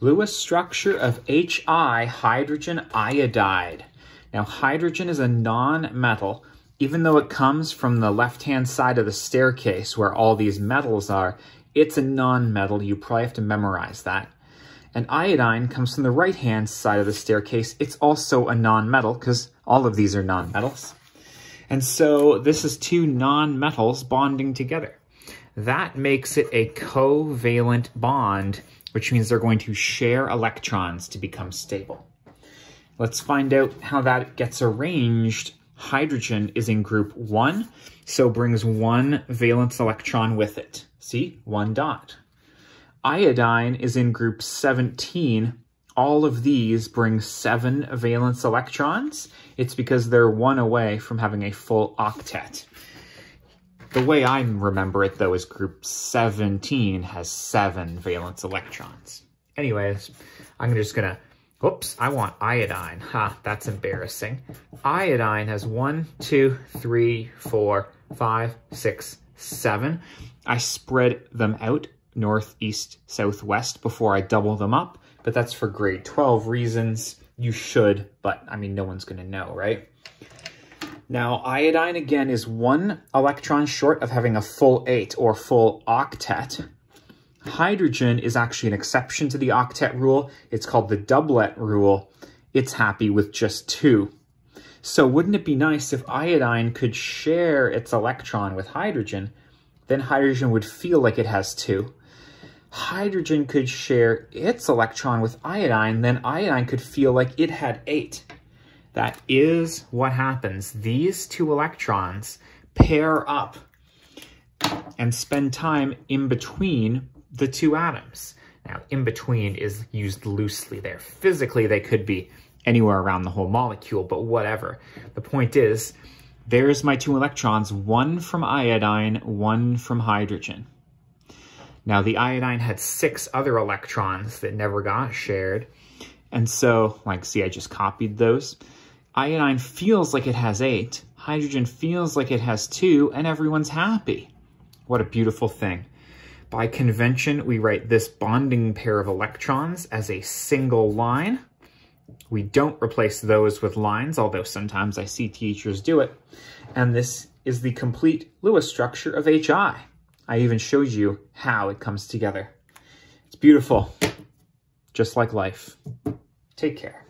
Lewis structure of HI, hydrogen iodide. Now, hydrogen is a non-metal, even though it comes from the left-hand side of the staircase where all these metals are, it's a non-metal. You probably have to memorize that. And iodine comes from the right-hand side of the staircase. It's also a non-metal because all of these are non-metals. And so this is two non-metals bonding together. That makes it a covalent bond, which means they're going to share electrons to become stable. Let's find out how that gets arranged. Hydrogen is in group 1, so brings one valence electron with it. See? One dot. Iodine is in group 17. All of these bring 7 valence electrons. It's because they're one away from having a full octet. The way I remember it, though, is group 17 has 7 valence electrons. Anyways, I'm just going to... Whoops, I want iodine. Ha, that's embarrassing. Iodine has 1, 2, 3, 4, 5, 6, 7. I spread them out north, east, southwest before I double them up, but that's for grade 12 reasons. You should, but I mean, no one's going to know, right? Now, iodine again is 1 electron short of having a full 8 or full octet. Hydrogen is actually an exception to the octet rule. It's called the doublet rule. It's happy with just 2. So wouldn't it be nice if iodine could share its electron with hydrogen? Then hydrogen would feel like it has 2. Hydrogen could share its electron with iodine, then iodine could feel like it had 8. That is what happens. These two electrons pair up and spend time in between the two atoms. Now, in between is used loosely there. Physically, they could be anywhere around the whole molecule, but whatever. The point is, there's my two electrons, one from iodine, one from hydrogen. Now, the iodine had 6 other electrons that never got shared. And so, like, see, I just copied those. Iodine feels like it has 8. Hydrogen feels like it has 2, and everyone's happy. What a beautiful thing. By convention, we write this bonding pair of electrons as a single line. We don't replace those with lines, although sometimes I see teachers do it. And this is the complete Lewis structure of HI. I even showed you how it comes together. It's beautiful, just like life. Take care.